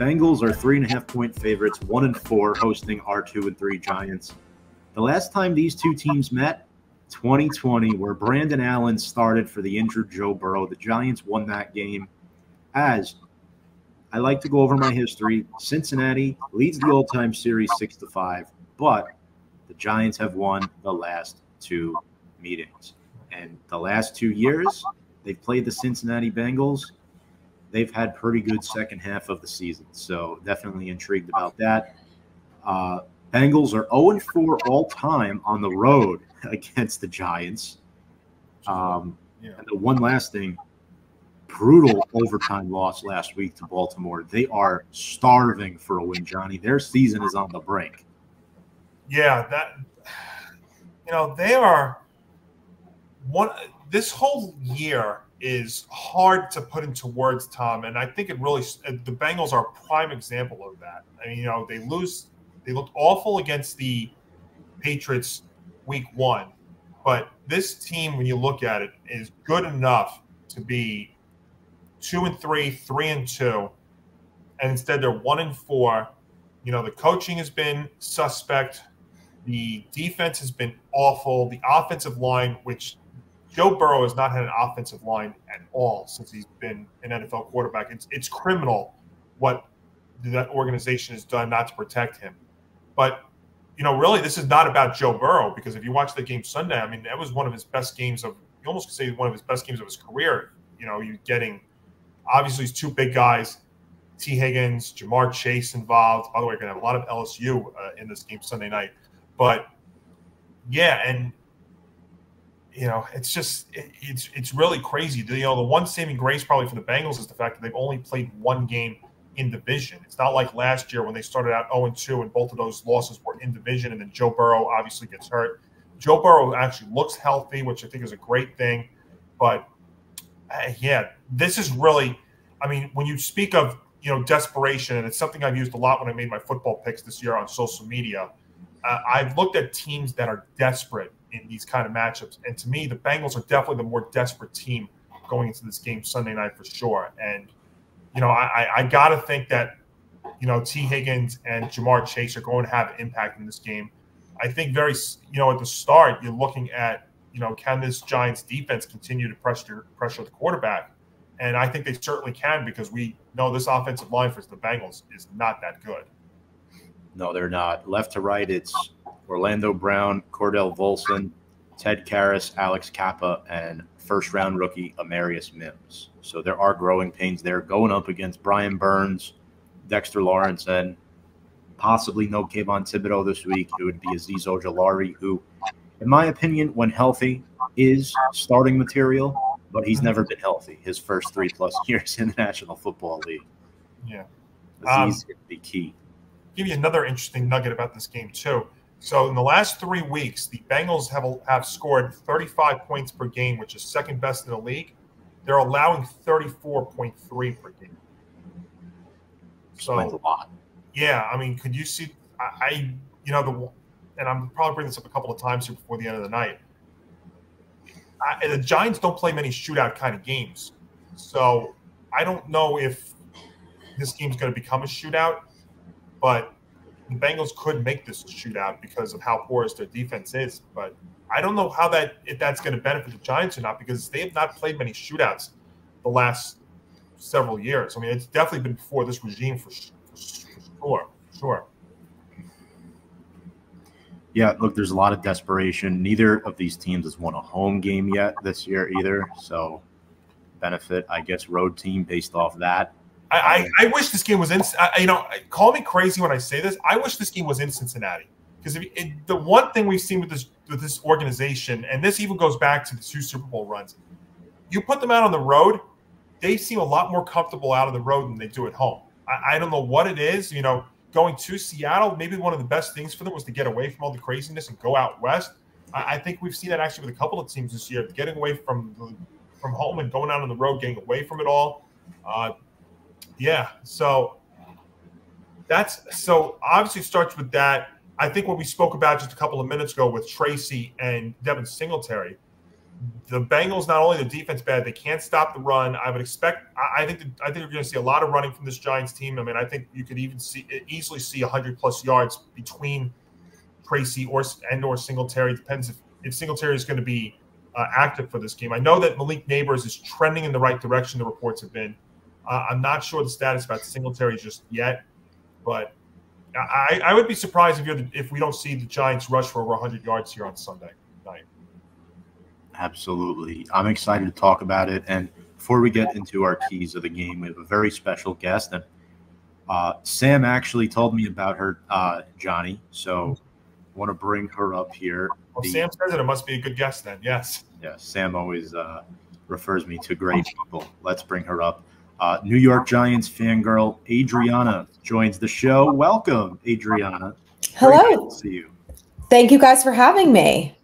Bengals are 3.5-point favorites, 1-4, hosting our 2-3 Giants. The last time these two teams met, 2020, where Brandon Allen started for the injured Joe Burrow. The Giants won that game. As I like to go over my history, Cincinnati leads the all-time series 6-5, but the Giants have won the last two meetings. And the last 2 years, they've played the Cincinnati Bengals. They've had pretty good second half of the season, so definitely intrigued about that. Bengals are 0-4 all-time on the road against the Giants. And the one last thing, brutal overtime loss last week to Baltimore. They are starving for a win, Johnny. Their season is on the brink. Yeah, that they are one. This whole year is hard to put into words, Tom, and I think it really the Bengals are a prime example of that. I mean, they lose. They looked awful against the Patriots Week 1, but this team, when you look at it, is good enough to be 2-3, 3-2, and instead they're 1-4. The coaching has been suspect. The defense has been awful. The offensive line, which Joe Burrow has not had an offensive line at all since he's been an NFL quarterback. It's criminal what that organization has done not to protect him. But, really this is not about Joe Burrow, because if you watch the game Sunday, I mean, that was one of his best games of – you almost could say one of his best games of his career. You're getting – obviously he's two big guys, Tee Higgins, Ja'marr Chase involved. By the way, you're going to have a lot of LSU in this game Sunday night. But, yeah, and – it's just it's really crazy. The one saving grace probably for the Bengals is the fact that they've only played one game in division. It's not like last year when they started out 0-2 and both of those losses were in division, and then Joe Burrow obviously gets hurt. Joe Burrow actually looks healthy, which I think is a great thing. But, yeah, this is really – I mean, when you speak of, desperation, and it's something I've used a lot when I made my football picks this year on social media, I've looked at teams that are desperate in these kind of matchups. And to me, the Bengals are definitely the more desperate team going into this game Sunday night for sure. And, I got to think that, Tee Higgins and Ja'marr Chase are going to have an impact in this game. I think very, at the start, you're looking at, can this Giants defense continue to pressure the quarterback? And I think they certainly can, because we know this offensive line for the Bengals is not that good. No, they're not. Left to right, it's Orlando Brown, Cordell Volson, Ted Karras, Alex Kappa, and first-round rookie Amarius Mims. So there are growing pains there, going up against Brian Burns, Dexter Lawrence, and possibly no Kayvon Thibodeaux this week. It would be Azeez Ojulari, who, in my opinion, when healthy, is starting material, but he's never been healthy his first 3+ years in the National Football League. Yeah. Azeez would be key. Give you another interesting nugget about this game, too. So in the last 3 weeks, the Bengals have scored 35 points per game, which is second best in the league. They're allowing 34.3 per game. So that's a lot. Yeah, I mean, could you see – and I'm probably bringing this up a couple of times here before the end of the night. The Giants don't play many shootout kind of games. So I don't know if this game's going to become a shootout, but – the Bengals could make this a shootout because of how porous their defense is, but I don't know how that if that's going to benefit the Giants or not, because they have not played many shootouts the last several years. I mean, it's definitely been before this regime for sure. Yeah, look, there's a lot of desperation. Neither of these teams has won a home game yet this year either, so benefit, I guess, road team based off that. I wish this game was in – call me crazy when I say this. I wish this game was in Cincinnati, because the one thing we've seen with this organization, and this even goes back to the two Super Bowl runs, you put them out on the road, they seem a lot more comfortable out on the road than they do at home. I don't know what it is. Going to Seattle, maybe one of the best things for them was to get away from all the craziness and go out west. I think we've seen that actually with a couple of teams this year, getting away from home and going out on the road, getting away from it all. Yeah, so obviously it starts with that. I think what we spoke about just a couple of minutes ago with Tracy and Devin Singletary, the Bengals, not only the defense bad, they can't stop the run. I would expect, I think we're going to see a lot of running from this Giants team. I mean, I think you could even see, easily see 100-plus yards between Tracy or Singletary. It depends if Singletary is going to be active for this game. I know that Malik Nabers is trending in the right direction, the reports have been. I'm not sure the status about Singletary just yet, but I would be surprised if we don't see the Giants rush for over 100 yards here on Sunday night. Absolutely. I'm excited to talk about it. And before we get into our keys of the game, we have a very special guest. And Sam actually told me about her, Johnny. So I want to bring her up here. Well, Sam says it must be a good guest then, yes. Yeah, Sam always refers me to great people. Let's bring her up. New York Giants Fangirl Adriana joins the show. Welcome, Adriana. Hello. Great to see you. Thank you guys for having me.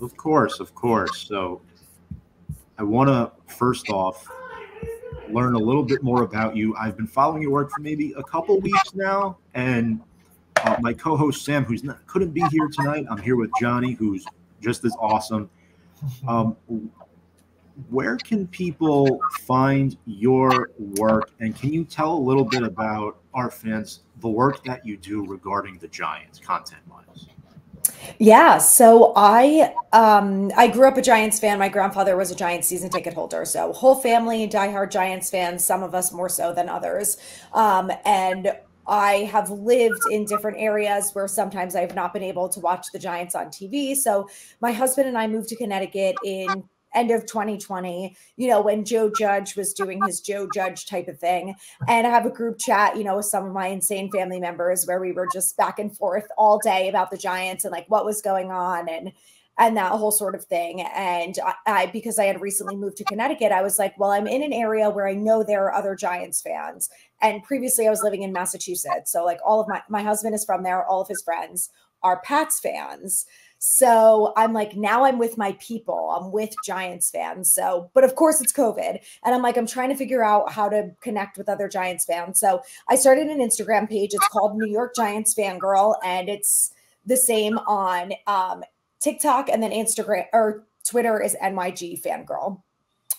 Of course, of course. So I want to first off learn a little bit more about you. I've been following your work for maybe a couple weeks now, and my co-host Sam, who's couldn't be here tonight. I'm here with Johnny, who's just as awesome. Where can people find your work, and can you tell a little bit about our fans the work that you do regarding the Giants content-wise? Yeah, so I grew up a Giants fan. My grandfather was a Giants season ticket holder, so whole family diehard Giants fans, some of us more so than others. And I have lived in different areas where sometimes I have not been able to watch the Giants on TV. So my husband and I moved to Connecticut in end of 2020, you know, when Joe Judge was doing his Joe Judge type of thing. And I have a group chat, you know, with some of my insane family members where we were just back and forth all day about the Giants and like what was going on and that whole sort of thing. And I, because I had recently moved to Connecticut, I was like, well, I'm in an area where I know there are other Giants fans. And previously I was living in Massachusetts. So like all of my husband is from there. All of his friends are Pats fans. So I'm like, now I'm with my people. I'm with Giants fans. So, but of course it's COVID. And I'm like, I'm trying to figure out how to connect with other Giants fans. So I started an Instagram page. It's called New York Giants Fangirl. And it's the same on TikTok, and then Instagram or Twitter is NYG Fangirl.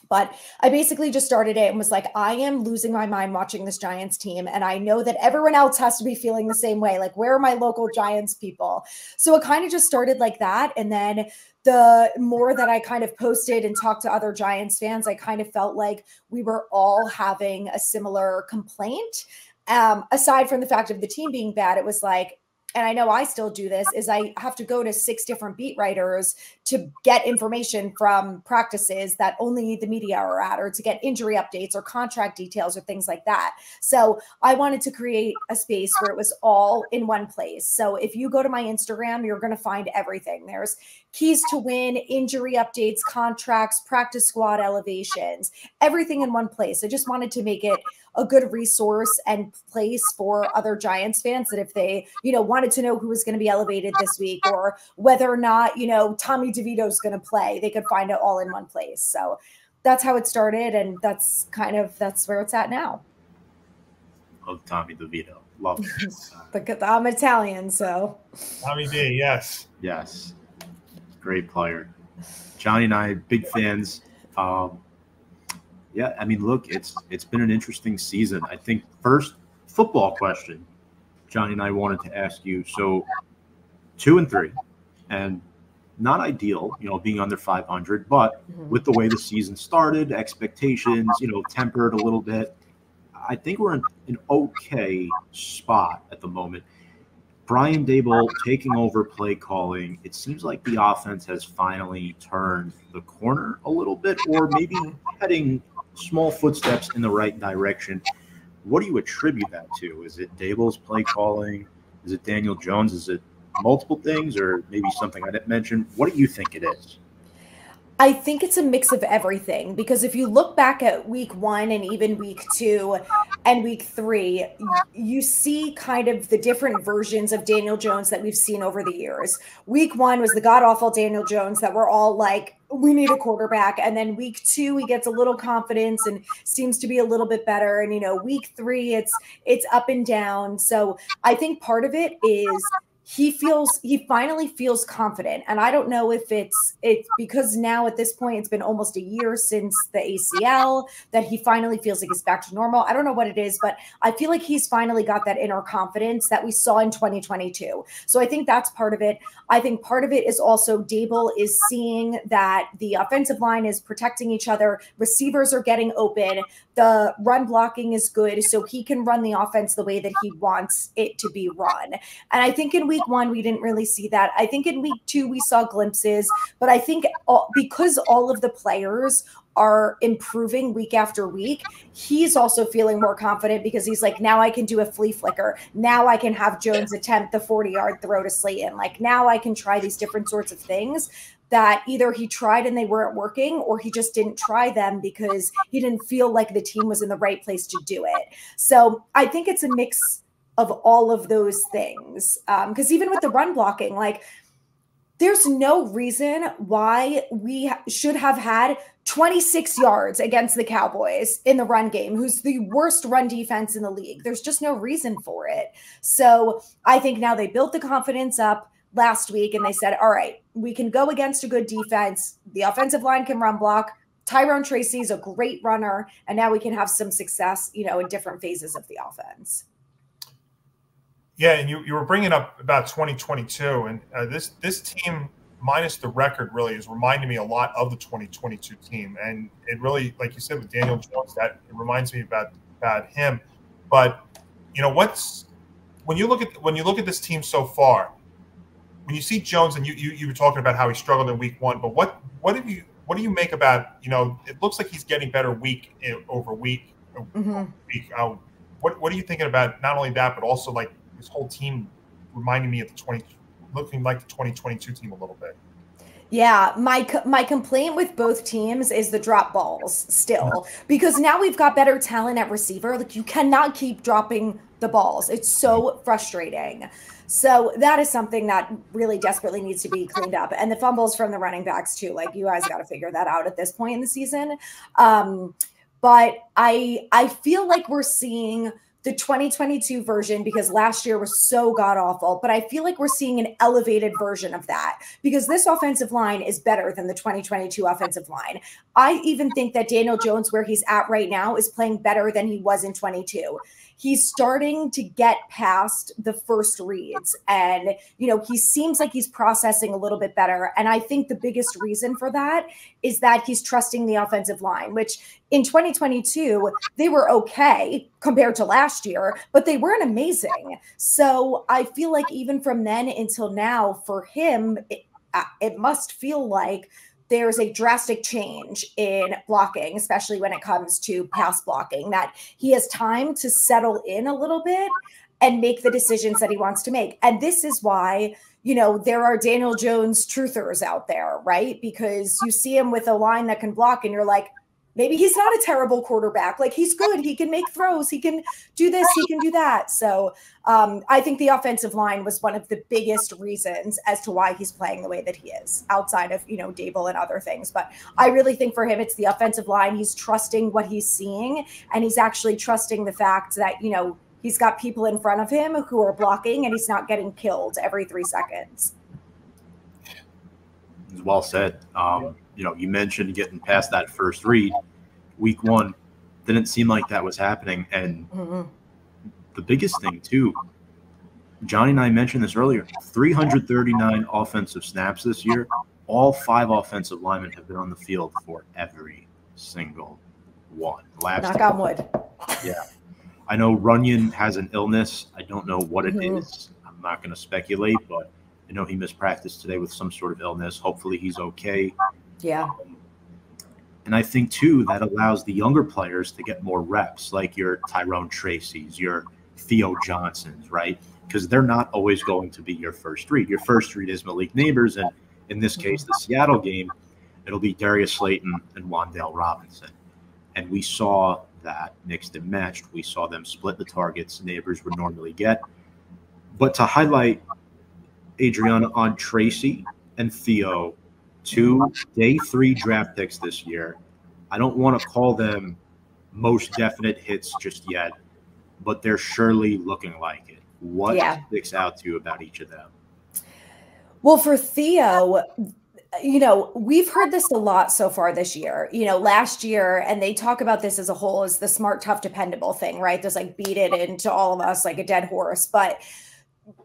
But I basically just started it and was like, I am losing my mind watching this Giants team. And I know that everyone else has to be feeling the same way. Like, where are my local Giants people? So it kind of just started like that. And then the more that I kind of posted and talked to other Giants fans, I kind of felt like we were all having a similar complaint. Aside from the fact of the team being bad, it was like, and I know I still do this, is I have to go to 6 different beat writers to get information from practices that only the media are at, or to get injury updates or contract details or things like that. So I wanted to create a space where it was all in one place. So if you go to my Instagram, you're going to find everything. There's keys to win, injury updates, contracts, practice squad elevations, everything in one place. I just wanted to make it a good resource and place for other Giants fans that if they, you know, wanted to know who was going to be elevated this week or whether or not, you know, Tommy DeVito's going to play, they could find it all in one place. So that's how it started. And that's kind of, that's where it's at now. Love Tommy DeVito. Love it. I'm Italian, so. Tommy D, yes. Yes. Great player. Johnny and I, big fans. Yeah, I mean, look, it's been an interesting season. I think first football question, Johnny and I wanted to ask you. So 2-3, and not ideal, you know, being under 500, but with the way the season started, expectations, you know, tempered a little bit. I think we're in an okay spot at the moment. Brian Daboll taking over play calling. It seems like the offense has finally turned the corner a little bit, or maybe heading small footsteps in the right direction. What do you attribute that to? Is it Daboll's play calling? Is it Daniel Jones? Is it multiple things, or maybe something I didn't mention? What do you think it is? I think it's a mix of everything, because if you look back at week 1 and even week 2 and week 3, you see kind of the different versions of Daniel Jones that we've seen over the years. Week 1 was the god-awful Daniel Jones that we're all like, we need a quarterback. And then week 2, he gets a little confidence and seems to be a little bit better. And, you know, week 3, it's up and down. So I think part of it is he finally feels confident. And I don't know if it's because now at this point, it's been almost a year since the ACL that he finally feels like he's back to normal. I don't know what it is, but I feel like he's finally got that inner confidence that we saw in 2022. So I think that's part of it. I think part of it is also Daboll is seeing that the offensive line is protecting each other. Receivers are getting open. The run blocking is good. So he can run the offense the way that he wants it to be run. And I think in week 1, we didn't really see that. I think in week 2, we saw glimpses, but I think because all of the players are improving week after week, he's also feeling more confident because he's like, now I can do a flea flicker. Now I can have Jones attempt the 40-yard throw to Slayton. Like now I can try these different sorts of things that either he tried and they weren't working or he just didn't try them because he didn't feel like the team was in the right place to do it. So I think it's a mix of all of those things. Because even with the run blocking, like there's no reason why we should have had 26 yards against the Cowboys in the run game, who's the worst run defense in the league. There's just no reason for it. So I think now they built the confidence up last week and they said, all right, we can go against a good defense. The offensive line can run block. Tyrone Tracy is a great runner. And now we can have some success, you know, in different phases of the offense. Yeah, and you were bringing up about 2022, and this team, minus the record, really is reminding me a lot of the 2022 team. And it really, like you said, with Daniel Jones, that it reminds me about him. But you know, when you look at this team so far, when you see Jones, and you were talking about how he struggled in week 1, but what do you make about, you know, it looks like he's getting better week over week. Mm-hmm. What are you thinking about not only that, but also like this whole team reminding me of looking like the 2022 team a little bit? Yeah, my complaint with both teams is the drop balls still, because now we've got better talent at receiver. Like you cannot keep dropping the balls. It's so frustrating. So that is something that really desperately needs to be cleaned up. And the fumbles from the running backs too, like you guys got to figure that out at this point in the season. But I feel like we're seeing the 2022 version, because last year was so god awful, but I feel like we're seeing an elevated version of that because this offensive line is better than the 2022 offensive line. I even think that Daniel Jones, where he's at right now, is playing better than he was in 22. He's starting to get past the first reads and, you know, he seems like he's processing a little bit better. And I think the biggest reason for that is that he's trusting the offensive line, which in 2022, they were okay compared to last year, but they weren't amazing. So I feel like even from then until now for him, it must feel like there's a drastic change in blocking, especially when it comes to pass blocking, that he has time to settle in a little bit and make the decisions that he wants to make. And this is why, you know, there are Daniel Jones truthers out there, right? Because you see him with a line that can block and you're like, maybe he's not a terrible quarterback. Like he's good. He can make throws. He can do this. He can do that. So I think the offensive line was one of the biggest reasons as to why he's playing the way that he is, outside of, you know, Daboll and other things. But I really think for him, it's the offensive line. He's trusting what he's seeing, and he's actually trusting the fact that, you know, he's got people in front of him who are blocking and he's not getting killed every 3 seconds. Well said. You know, you mentioned getting past that first read. Week 1 didn't seem like that was happening. And the biggest thing, too, Johnny and I mentioned this earlier, 339 offensive snaps this year. All 5 offensive linemen have been on the field for every single one. Knock on wood. Yeah. I know Runyon has an illness. I don't know what it is. I'm not going to speculate, but I know he missed practice today with some sort of illness. Hopefully he's okay. Yeah. And I think, too, that allows the younger players to get more reps, like your Tyrone Tracy's, your Theo Johnson's, right? Because they're not always going to be your first read. Your first read is Malik Nabers, and in this case, the Seattle game, it'll be Darius Slayton and Wan'Dale Robinson. And we saw that mixed and matched. We saw them split the targets Nabers would normally get. But to highlight Adriana on Tracy and Theo, 2 day 3 draft picks this year. I don't want to call them most definite hits just yet, but they're surely looking like it. What sticks out to you about each of them? Well, for Theo, you know, we've heard this a lot so far this year, you know, last year, and they talk about this as a whole as the smart, tough, dependable thing, right? There's like beat it into all of us like a dead horse, but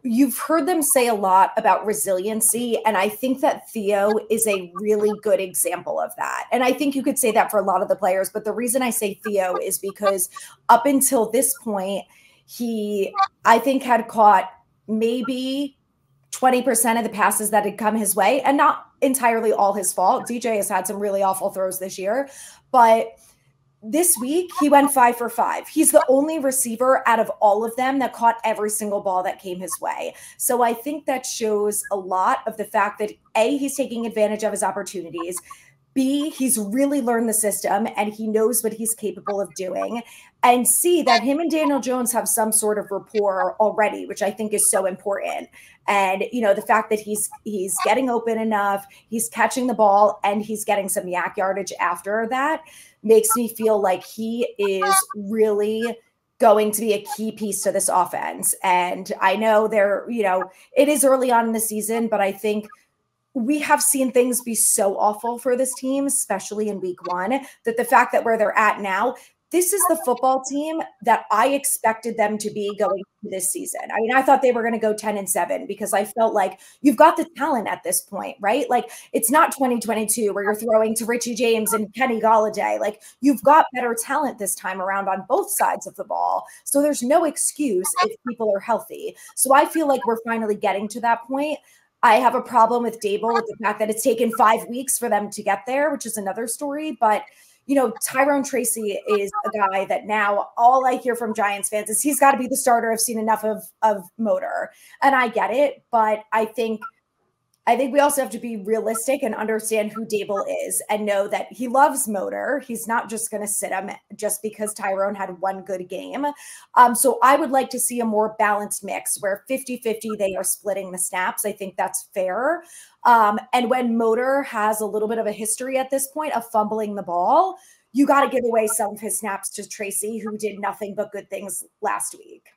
you've heard them say a lot about resiliency. And I think that Theo is a really good example of that. And I think you could say that for a lot of the players, but the reason I say Theo is because up until this point, he, I think, had caught maybe 20% of the passes that had come his way, and not entirely all his fault. DJ has had some really awful throws this year, but this week he went 5 for 5. He's the only receiver out of all of them that caught every single ball that came his way. So I think that shows a lot of the fact that A, he's taking advantage of his opportunities. B, he's really learned the system and he knows what he's capable of doing. And C, that him and Daniel Jones have some sort of rapport already, which I think is so important. And, you know, the fact that he's getting open enough, he's catching the ball, and he's getting some yak yardage after that makes me feel like he is really going to be a key piece to this offense. And I know they're, you know, it is early on in the season, but I think we have seen things be so awful for this team, especially in week 1, that the fact that where they're at now, this is the football team that I expected them to be going into this season. I mean, I thought they were going to go 10-7 because I felt like you've got the talent at this point, right? Like, it's not 2022 where you're throwing to Richie James and Kenny Golladay. Like, you've got better talent this time around on both sides of the ball. So there's no excuse if people are healthy. So I feel like we're finally getting to that point. I have a problem with Daboll with the fact that it's taken 5 weeks for them to get there, which is another story. But, you know, Tyrone Tracy is a guy that now all I hear from Giants fans is he's got to be the starter. I've seen enough of Motor. And I get it. But I think we also have to be realistic and understand who Daboll is and know that he loves Motor. He's not just going to sit him just because Tyrone had one good game. So I would like to see a more balanced mix where 50-50 they are splitting the snaps. I think that's fair. And when Motor has a little bit of a history at this point of fumbling the ball, you got to give away some of his snaps to Tracy, who did nothing but good things last week.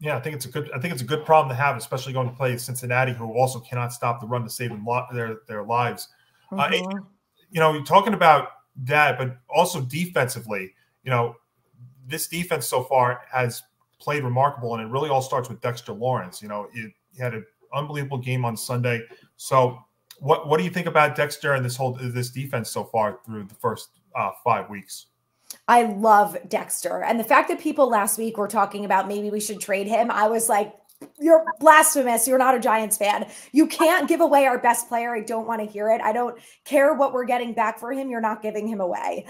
Yeah, I think it's a good problem to have, especially going to play Cincinnati, who also cannot stop the run to save their lives. Mm-hmm. You know, you're talking about that, but also defensively, you know, this defense so far has played remarkable, and it really all starts with Dexter Lawrence. You know, he had an unbelievable game on Sunday. So, what do you think about Dexter and this defense so far through the first 5 weeks? I love Dexter. And the fact that people last week were talking about maybe we should trade him, I was like, you're blasphemous. You're not a Giants fan. You can't give away our best player. I don't want to hear it. I don't care what we're getting back for him. You're not giving him away.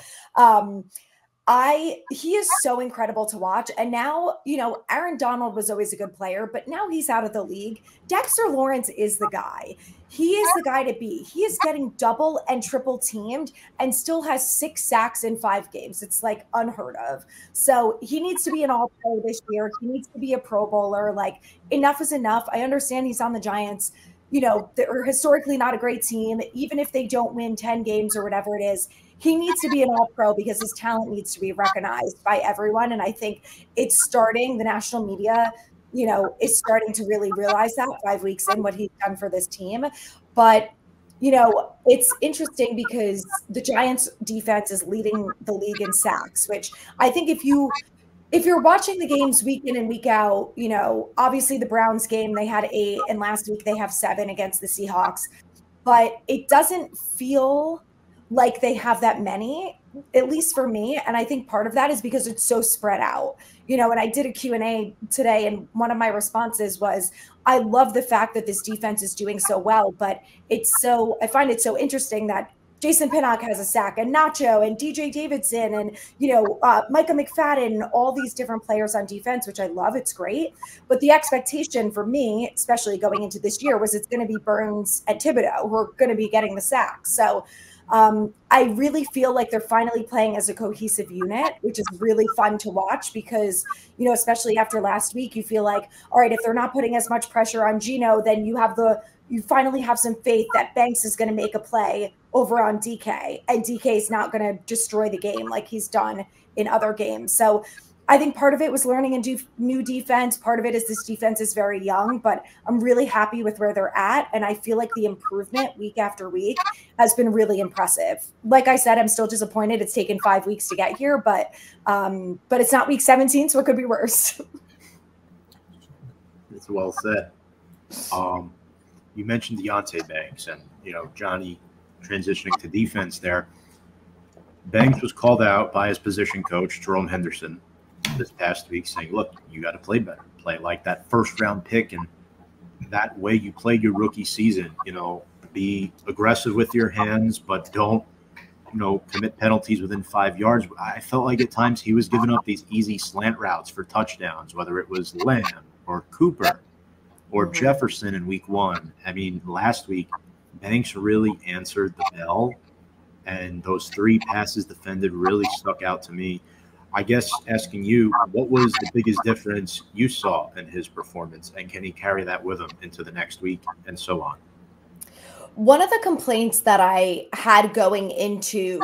He is so incredible to watch. And now, you know, Aaron Donald was always a good player, but now he's out of the league. Dexter Lawrence is the guy. He is the guy to be. He is getting double and triple teamed and still has 6 sacks in 5 games. It's like unheard of. So he needs to be an all-pro this year. He needs to be a Pro Bowler. Like, enough is enough. I understand he's on the Giants. You know, they're historically not a great team. Even if they don't win 10 games or whatever it is, he needs to be an all-pro because his talent needs to be recognized by everyone. And I think it's starting, the national media, you know, is starting to really realize that 5 weeks in what he's done for this team. But, you know, it's interesting because the Giants defense is leading the league in sacks, which I think if you're watching the games week in and week out, you know, obviously the Browns game, they had 8, and last week they have 7 against the Seahawks, but it doesn't feel like they have that many, at least for me. And I think part of that is because it's so spread out, you know, and I did a Q&A today, and one of my responses was, I love the fact that this defense is doing so well, but I find it so interesting that Jason Pinnock has a sack, and Nacho, and DJ Davidson, and, you know, Micah McFadden, and all these different players on defense, which I love. It's great. But the expectation for me, especially going into this year, was it's going to be Burns and Thibodeaux who are going to be getting the sack. So I really feel like they're finally playing as a cohesive unit, which is really fun to watch because, you know, especially after last week, you feel like, all right, if they're not putting as much pressure on Geno, then you finally have some faith that Banks is going to make a play over on DK, and DK is not going to destroy the game like he's done in other games. So I think part of it was learning a new defense. Part of it is this defense is very young, but I'm really happy with where they're at. And I feel like the improvement week after week has been really impressive. Like I said, I'm still disappointed. It's taken 5 weeks to get here, but it's not week 17, so it could be worse. It's well said. You mentioned Deonte Banks and, you know, Johnny transitioning to defense there. Banks was called out by his position coach, Jerome Henderson, this past week saying, look, you got to play better, play like that first round pick. And that way you played your rookie season, you know, be aggressive with your hands, but don't, you know, commit penalties within 5 yards. I felt like at times he was giving up these easy slant routes for touchdowns, whether it was Lamb or Cooper or Jefferson in week 1. I mean, last week, Banks really answered the bell. And those 3 passes defended really stuck out to me. I guess asking you, what was the biggest difference you saw in his performance, and can he carry that with him into the next week and so on? One of the complaints that I had going into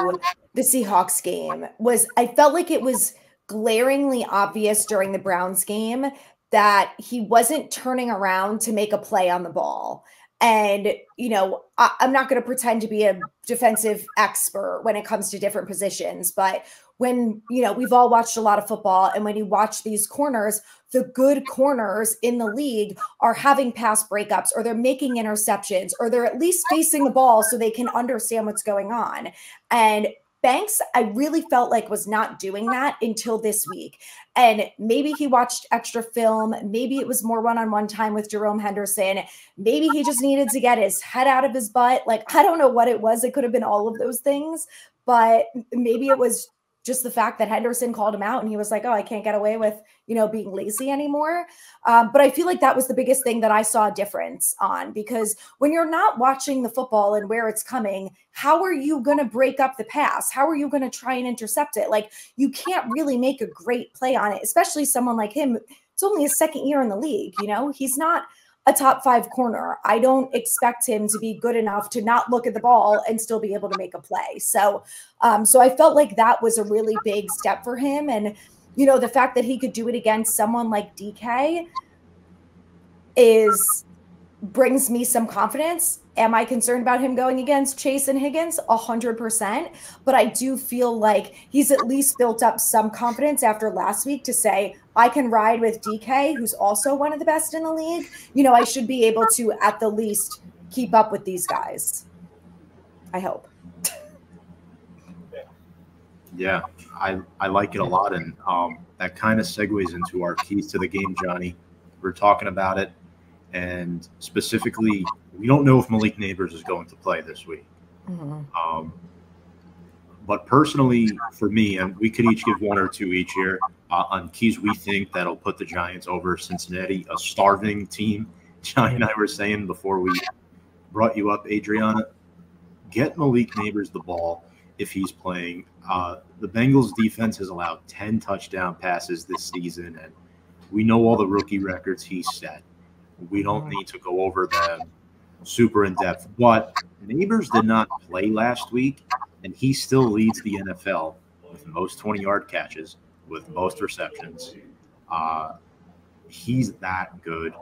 the Seahawks game was I felt like it was glaringly obvious during the Browns game that he wasn't turning around to make a play on the ball. And, you know, I'm not going to pretend to be a defensive expert when it comes to different positions, but when, you know, we've all watched a lot of football, and when you watch these corners, the good corners in the league are having pass breakups, or they're making interceptions, or they're at least facing the ball so they can understand what's going on. And Banks, I really felt like, was not doing that until this week. And maybe he watched extra film. Maybe it was more one-on-one time with Jerome Henderson. Maybe he just needed to get his head out of his butt. Like, I don't know what it was. It could have been all of those things, but maybe it was just the fact that Henderson called him out and he was like, oh, I can't get away with, you know, being lazy anymore. But I feel like that was the biggest thing that I saw a difference on, because when you're not watching the football and where it's coming, how are you going to break up the pass? How are you going to try and intercept it? Like, you can't really make a great play on it, especially someone like him. It's only his second year in the league. You know, he's not a top 5 corner. I don't expect him to be good enough to not look at the ball and still be able to make a play. So, so I felt like that was a really big step for him. And, you know, the fact that he could do it against someone like DK brings me some confidence. Am I concerned about him going against Chase and Higgins? 100%. But I do feel like he's at least built up some confidence after last week to say, I can ride with DK, who's also one of the best in the league. You know, I should be able to, at the least, keep up with these guys. I hope. Yeah, I like it a lot. And that kind of segues into our keys to the game, Johnny. We're talking about it. And specifically, we don't know if Malik Nabers is going to play this week. Mm-hmm. But personally, for me, and we could each give 1 or 2 each here, on keys we think that'll put the Giants over Cincinnati, a starving team. Johnny and I were saying before we brought you up, Adriana, get Malik Nabers the ball if he's playing. The Bengals defense has allowed 10 touchdown passes this season, and we know all the rookie records he set. We don't need to go over them super in depth. But Nabers did not play last week, and he still leads the NFL with the most 20-yard catches, with most receptions. He's that good.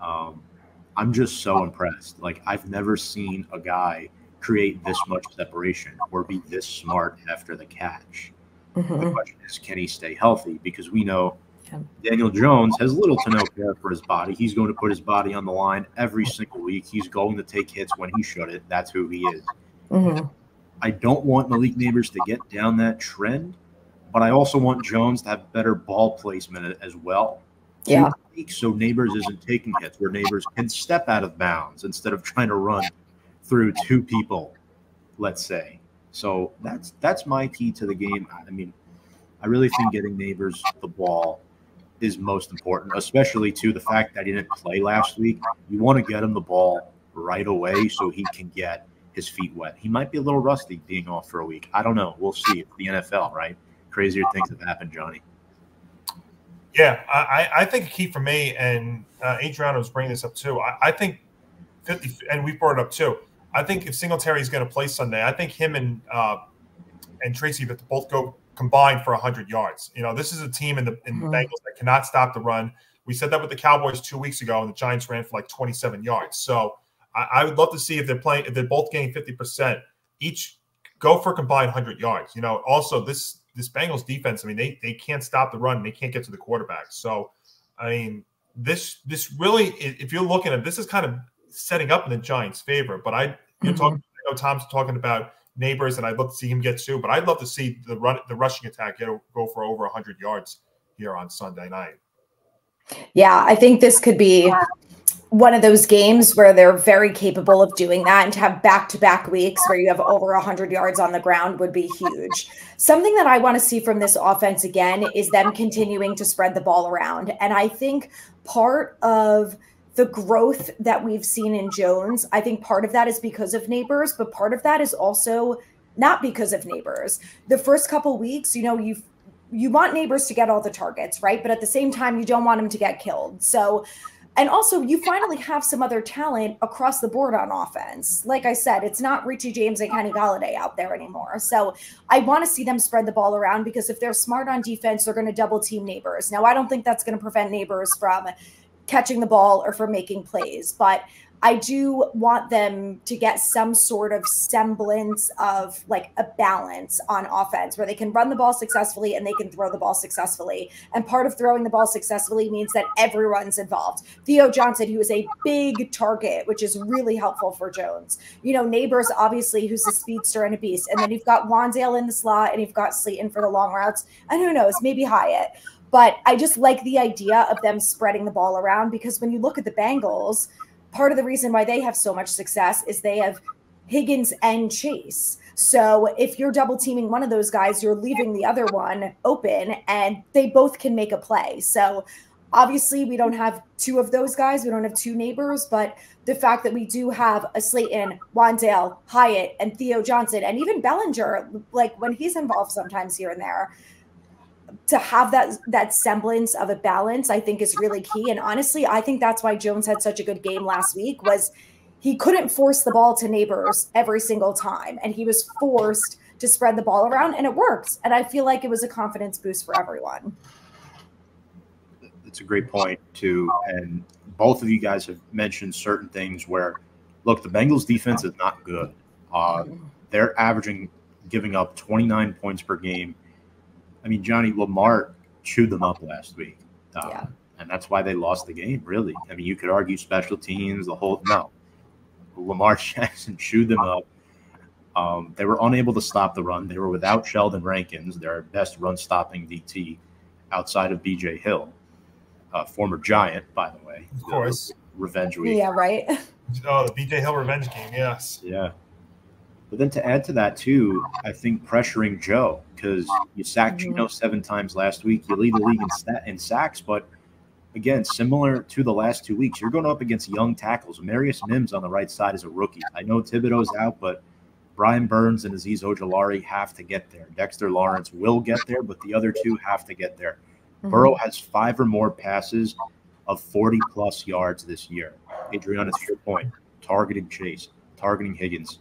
I'm just so impressed. Like, I've never seen a guy create this much separation or be this smart after the catch. Mm-hmm. The question is, can he stay healthy? Because we know Daniel Jones has little to no care for his body. He's going to put his body on the line every single week. He's going to take hits when he shouldn't. That's who he is. Mm-hmm. I don't want Malik Nabers to get down that trend, but I also want Jones to have better ball placement as well. Yeah. So Nabers isn't taking hits, where Nabers can step out of bounds instead of trying to run through 2 people, let's say. So that's my key to the game. I mean, I really think getting Nabers the ball is most important, especially to the fact that he didn't play last week. You want to get him the ball right away so he can get his feet wet. He might be a little rusty being off for a week. I don't know. We'll see. It's the NFL, right? Crazier things have happened, Johnny. Yeah, I think a key for me, and Adriana was bringing this up too, I think 50, and we brought it up too, I think if Singletary is going to play Sunday, I think him and Tracy both go combined for 100 yards. You know, this is a team in the Bengals that cannot stop the run. We said that with the Cowboys 2 weeks ago, and the Giants ran for like 27 yards. So I would love to see if they're both getting 50%, each go for a combined 100 yards. You know, also this Bengals defense, I mean, they can't stop the run. And they can't get to the quarterback. So, I mean, this really, if you're looking at this, is kind of setting up in the Giants' favor. But you're talking, I know Tom's talking about Nabers, and I'd love to see him get two. But I'd love to see the rushing attack go for over 100 yards here on Sunday night. Yeah, I think this could be one of those games where they're very capable of doing that, and to have back-to-back weeks where you have over 100 yards on the ground would be huge. Something that I want to see from this offense again is them continuing to spread the ball around. And I think part of the growth that we've seen in Jones, I think part of that is because of Nabers, but part of that is also not because of Nabers. The first couple weeks, you know, you want Nabers to get all the targets, right? But at the same time, you don't want him to get killed. So, and also you finally have some other talent across the board on offense. Like I said, it's not Richie James and Kenny Golladay out there anymore. So I want to see them spread the ball around, because if they're smart on defense, they're going to double team Nabers. Now, I don't think that's going to prevent Nabers from catching the ball or from making plays, but I do want them to get some sort of semblance of like a balance on offense where they can run the ball successfully and they can throw the ball successfully. And part of throwing the ball successfully means that everyone's involved. Theo Johnson, who is a big target, which is really helpful for Jones. You know, Nabers, obviously, who's a speedster and a beast. And then you've got Wan'Dale in the slot, and you've got Slayton for the long routes. And who knows, maybe Hyatt. But I just like the idea of them spreading the ball around, because when you look at the Bengals, part of the reason why they have so much success is they have Higgins and Chase. So if you're double teaming one of those guys, you're leaving the other one open, and they both can make a play. So obviously we don't have two of those guys. We don't have two Nabers, but the fact that we do have a Slayton, Wan'Dale, Hyatt, and Theo Johnson, and even Bellinger, like when he's involved sometimes here and there, to have that semblance of a balance, I think is really key. And honestly, I think that's why Jones had such a good game last week, was he couldn't force the ball to Nabers every single time. And he was forced to spread the ball around, and it worked. And I feel like it was a confidence boost for everyone. That's a great point too. And both of you guys have mentioned certain things where, look, the Bengals defense is not good. They're giving up 29 points per game. I mean, Johnny, Lamar chewed them up last week, and that's why they lost the game, really. I mean, you could argue special teams, the whole – no. Lamar Jackson chewed them up. They were unable to stop the run. They were without Sheldon Rankins, their best run-stopping DT, outside of B.J. Hill, former Giant, by the way. Of course. Revenge week. Yeah, right. Oh, the B.J. Hill revenge game, yes. Yeah. But then to add to that, too, I think pressuring Joe, because you sacked Geno 7 times last week. You lead the league in sacks. But, again, similar to the last 2 weeks, you're going up against young tackles. Marius Mims on the right side is a rookie. I know Thibodeaux's out, but Brian Burns and Azeez Ojulari have to get there. Dexter Lawrence will get there, but the other two have to get there. Burrow has 5 or more passes of 40-plus yards this year. Adriana, to your point, targeting Chase, targeting Higgins.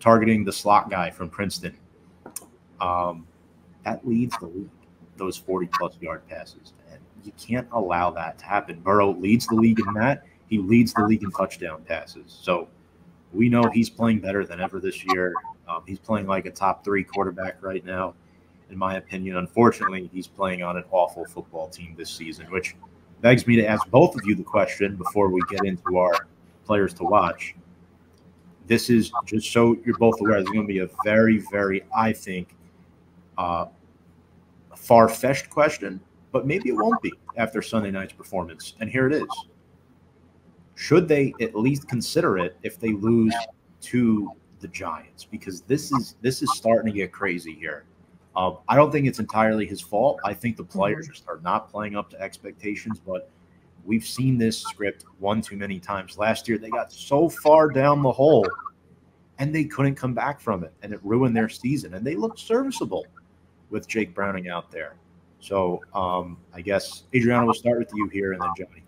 Targeting the slot guy from Princeton. That leads the league, those 40-plus yard passes. And you can't allow that to happen. Burrow leads the league in that. He leads the league in touchdown passes. So we know he's playing better than ever this year. He's playing like a top-3 quarterback right now, in my opinion. Unfortunately, he's playing on an awful football team this season, which begs me to ask both of you the question before we get into our players to watch. This is just so you're both aware. It's going to be a very, very, I think, far-fetched question, but maybe it won't be after Sunday night's performance. And here it is: should they at least consider it if they lose to the Giants? Because this is starting to get crazy here. I don't think it's entirely his fault. I think the players just are not playing up to expectations, but we've seen this script one too many times. Last year, they got so far down the hole, and they couldn't come back from it, and it ruined their season. And they looked serviceable with Jake Browning out there. So I guess, Adriana, we'll start with you here, and then Johnny.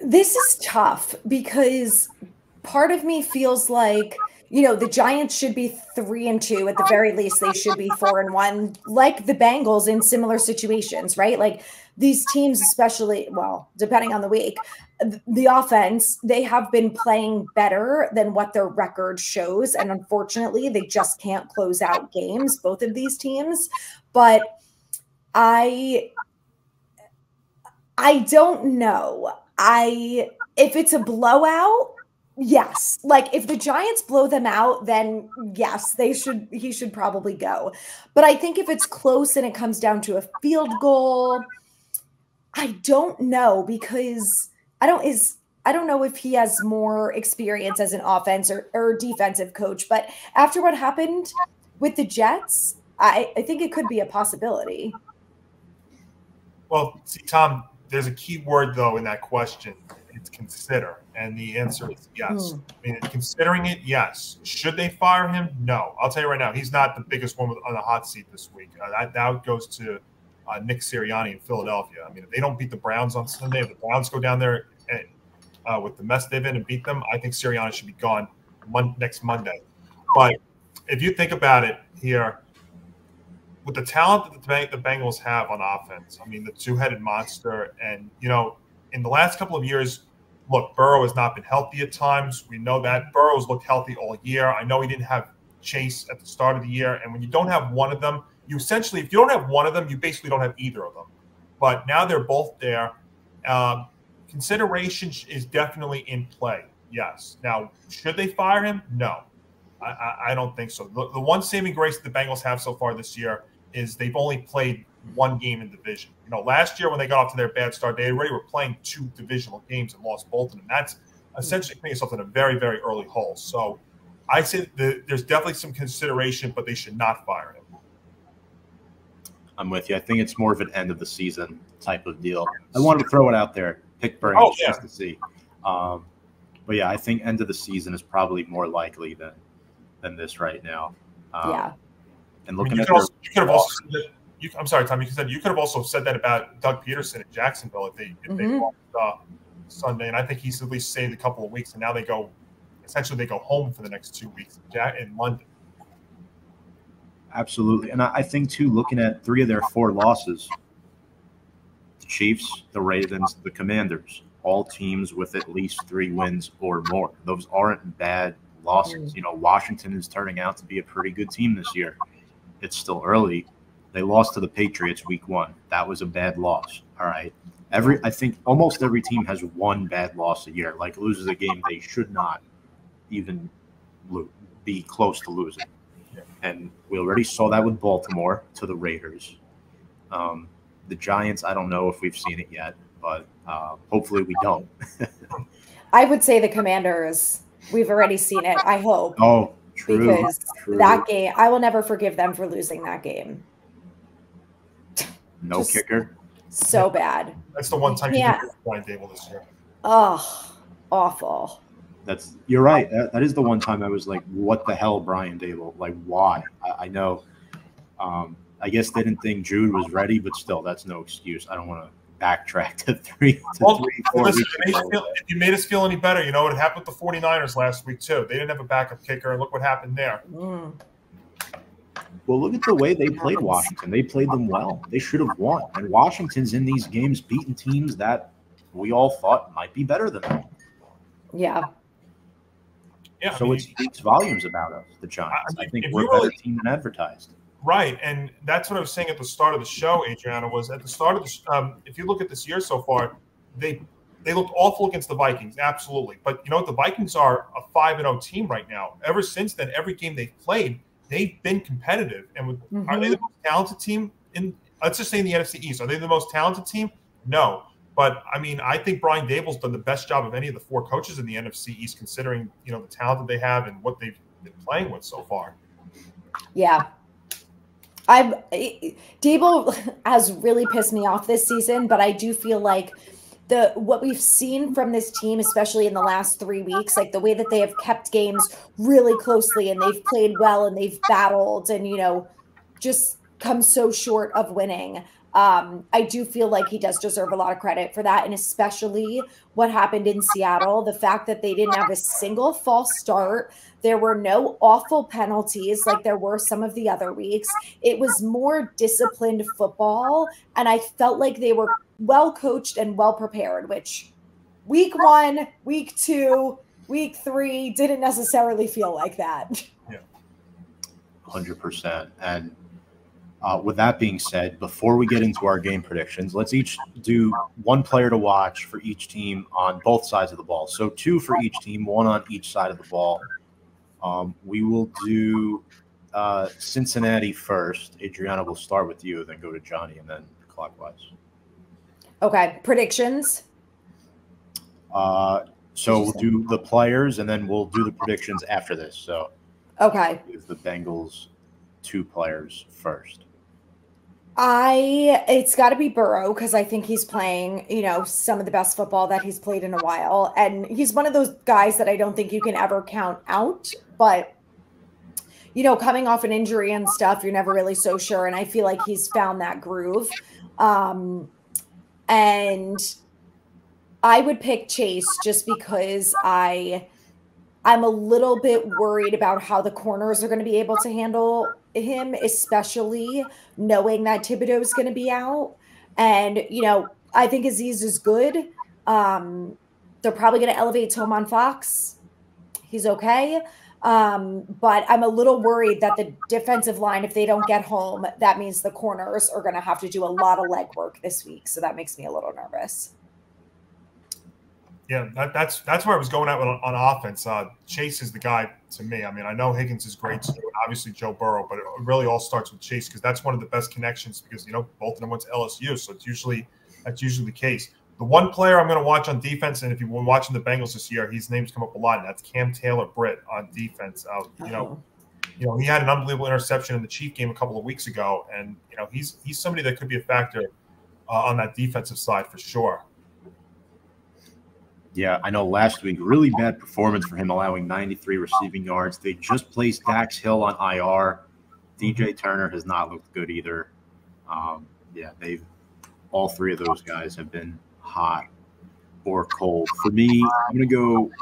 This is tough because part of me feels like you know, the Giants should be 3-2 at the very least. They should be 4-1, like the Bengals in similar situations, right? Like these teams, especially, well, depending on the week, the offense, they have been playing better than what their record shows. And unfortunately, they just can't close out games, both of these teams. But I don't know. If it's a blowout, yes. Like if the Giants blow them out, then yes, he should probably go. But I think if it's close and it comes down to a field goal, I don't know, because I don't know if he has more experience as an offense or defensive coach, but after what happened with the Jets, I think it could be a possibility. Well, see, Tom, there's a key word though in that question. It's consider, and the answer is yes. I mean, considering it, yes. Should they fire him? No. I'll tell you right now, he's not the biggest one on the hot seat this week. That goes to Nick Sirianni in Philadelphia. I mean, if they don't beat the Browns on Sunday, if the Browns go down there and, with the mess they've been and beat them, I think Sirianni should be gone next Monday. But if you think about it here, with the talent that the Bengals have on offense, I mean, the two-headed monster, and, you know, in the last couple of years, look, Burrow has not been healthy at times. We know that. Burrow's looked healthy all year. I know he didn't have Chase at the start of the year. And when you don't have one of them, you essentially, if you don't have one of them, you basically don't have either of them. But now they're both there. Consideration is definitely in play, yes. Now, should they fire him? No. I don't think so. The one saving grace that the Bengals have so far this year is they've only played one game in division. You know, last year when they got off to their bad start, they already were playing two divisional games and lost both of them. That's essentially putting yourself in a very, very early hole. So I say there's definitely some consideration, but they should not fire him. I'm with you. I think it's more of an end of the season type of deal. I wanted to throw it out there. Pick Burns just to see. But yeah, I think end of the season is probably more likely than this right now. Yeah. And looking I'm sorry, Tom. You could have also said that about Doug Peterson at Jacksonville if they lost Sunday, and I think he's at least saved a couple of weeks. And now they go home for the next 2 weeks in London. Absolutely, and I think too, looking at 3 of their 4 losses, the Chiefs, the Ravens, the Commanders, all teams with at least 3 wins or more. Those aren't bad losses. You know, Washington is turning out to be a pretty good team this year. It's still early. They lost to the Patriots week 1. That was a bad loss. All right. I think almost every team has one bad loss a year, like loses a game they should not even be close to losing. And we already saw that with Baltimore to the Raiders. The Giants, I don't know if we've seen it yet, but hopefully we don't. I would say the Commanders, we've already seen it, I hope. Oh, true. Because that game, I will never forgive them for losing that game. No just kicker. So bad. That's the one time you didn't get Brian Daboll this year. Oh, awful. You're right. That is the one time I was like, what the hell, Brian Daboll? Like, why? I know. I guess they didn't think Jude was ready, but still, that's no excuse. I don't want to backtrack to 3 to 4 listen, if you made us feel any better, you know what happened with the 49ers last week, too. They didn't have a backup kicker, and look what happened there. Mm. Well, look at the way they played Washington. They played them well. They should have won. And Washington's in these games beating teams that we all thought might be better than them. Yeah. Yeah. So it speaks volumes about us, the Giants. I think we're a better team than advertised. Right. And that's what I was saying at the start of the show, Adriana, was at the start of the if you look at this year so far, they looked awful against the Vikings, absolutely. But you know what? The Vikings are a 5-0 team right now. Ever since then, every game they've played, they've been competitive. And are they the most talented team in, let's just say, in the NFC East? Are they the most talented team? No. But, I mean, I think Brian Daboll's done the best job of any of the 4 coaches in the NFC East, considering, you know, the talent that they have and what they've been playing with so far. Yeah. Daboll has really pissed me off this season, but I do feel like what we've seen from this team, especially in the last 3 weeks, like the way that they have kept games really closely and they've played well and they've battled and, you know, just come so short of winning. I do feel like he does deserve a lot of credit for that. And especially what happened in Seattle, the fact that they didn't have a single false start. There were no awful penalties like there were some of the other weeks. It was more disciplined football. And I felt like they were well coached and well prepared, which week 1, week 2, week 3 didn't necessarily feel like that. Yeah, 100%. And with that being said, before we get into our game predictions, let's each do one player to watch for each team on both sides of the ball. So 2 for each team, 1 on each side of the ball. We will do Cincinnati first. Adriana, we'll start with you, then go to Johnny, and then clockwise. Okay, predictions. So we'll do the players, and then we'll do the predictions after this. So okay, the Bengals 2 players first. It's got to be Burrow, because I think he's playing, you know, some of the best football that he's played in a while. And he's one of those guys that I don't think you can ever count out. But, you know, coming off an injury and stuff, you're never really so sure. And I feel like he's found that groove. And I would pick Chase just because I'm a little bit worried about how the corners are going to be able to handle him, especially knowing that Thibodeaux is going to be out. And, you know, I think Azeez is good. They're probably going to elevate To'Malley Fox. He's okay. But I'm a little worried that the defensive line, if they don't get home, that means the corners are going to have to do a lot of legwork this week. So that makes me a little nervous. Yeah, that's where I was going at on offense. Chase is the guy to me. I mean, I know Higgins is great too, and obviously Joe Burrow, but it really all starts with Chase, because that's one of the best connections, because, you know, both of them went to LSU, so that's usually the case. The one player I'm going to watch on defense, and if you were watching the Bengals this year, his name's come up a lot, and that's Cam Taylor-Britt on defense. You know, he had an unbelievable interception in the Chief game a couple of weeks ago, and you know he's somebody that could be a factor on that defensive side for sure. Yeah, I know last week, really bad performance for him, allowing 93 receiving yards. They just placed Dax Hill on IR. DJ Turner has not looked good either. Yeah, all 3 of those guys have been hot or cold. For me, I'm going to go